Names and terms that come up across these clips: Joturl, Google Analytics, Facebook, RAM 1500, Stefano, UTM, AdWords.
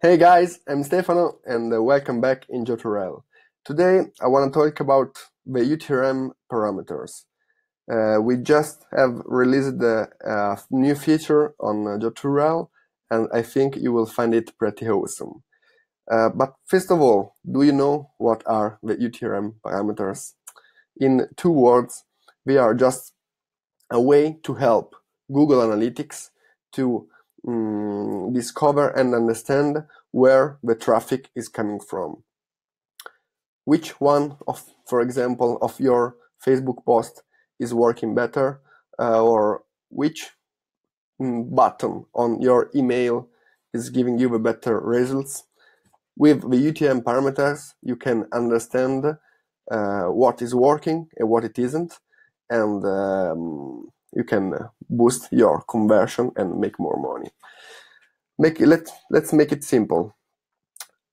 Hey guys, I'm Stefano and welcome back in Joturl. Today I want to talk about the UTM parameters. We just have released a new feature on Joturl and I think you will find it pretty awesome. But first of all, do you know what are the UTM parameters? In two words, they are just a way to help Google Analytics to discover and understand where the traffic is coming from. Which one of, for example, of your Facebook post is working better, or which button on your email is giving you the better results. With the UTM parameters, you can understand what is working and what it isn't, and you can boost your conversion and make more money. Let's make it simple.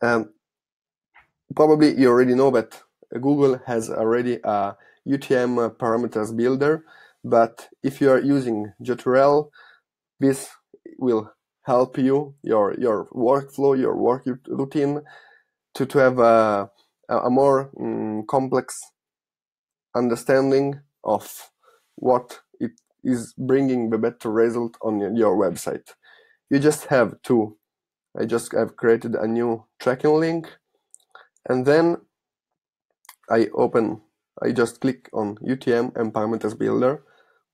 Probably you already know that Google has already a UTM parameters builder, but if you are using Joturl, this will help you, your workflow, your work routine, to have a more complex understanding of what it is bringing the better result on your website. You just have to, I just have created a new tracking link, and then I just click on UTM and parameters builder.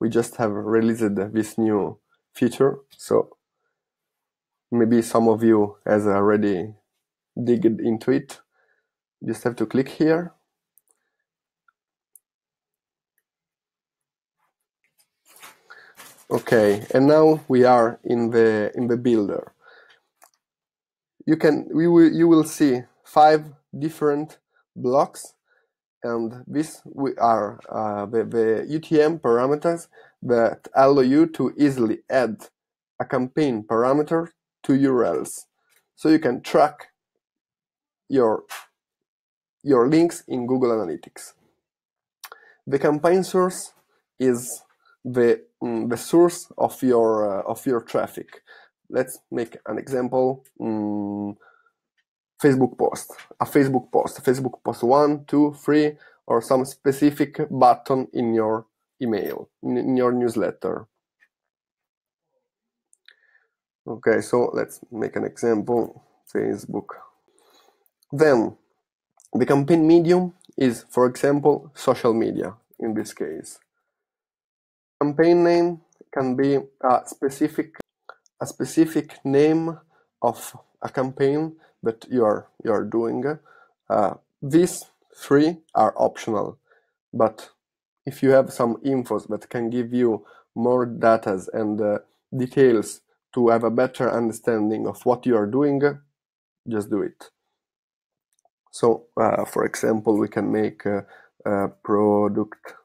We just have released this new feature, so maybe some of you has already digged into it. You just have to click here. Okay, and now we are in the builder. You will see five different blocks, and these are the UTM parameters that allow you to easily add a campaign parameter to URLs, so you can track your links in Google Analytics. The campaign source is the source of your traffic. Let's make an example. A Facebook post 1, 2, 3, or some specific button in your email, in your newsletter. Okay, so let's make an example, Facebook. Then the campaign medium is, for example, social media in this case. Campaign name can be a specific name of a campaign that you are doing. These three are optional, but if you have some infos that can give you more data and details to have a better understanding of what you are doing, just do it. So, for example, we can make a product.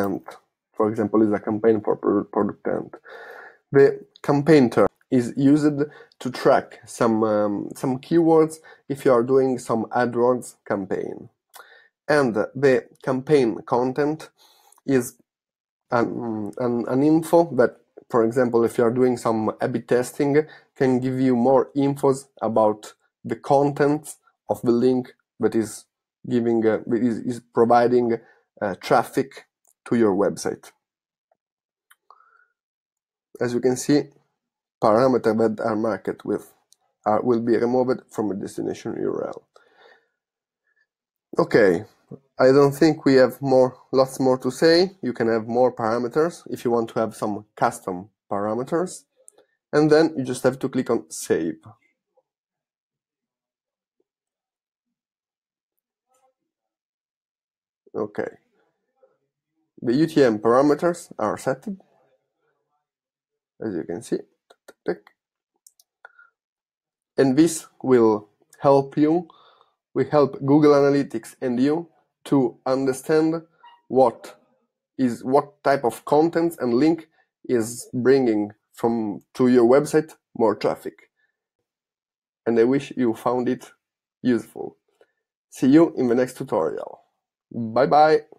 And for example, is a campaign for product end. The campaign term is used to track some keywords if you are doing some AdWords campaign. And the campaign content is an info that, for example, if you are doing some A/B testing, can give you more infos about the content of the link that is giving is providing traffic to your website. As you can see, parameters that are marked with will be removed from a destination URL. Okay, I don't think we have lots more to say. You can have more parameters if you want to have some custom parameters, and then you just have to click on save. Okay. The UTM parameters are set, as you can see, and this will help Google Analytics and you to understand what type of content and link is bringing to your website more traffic. And I wish you found it useful. See you in the next tutorial. Bye bye.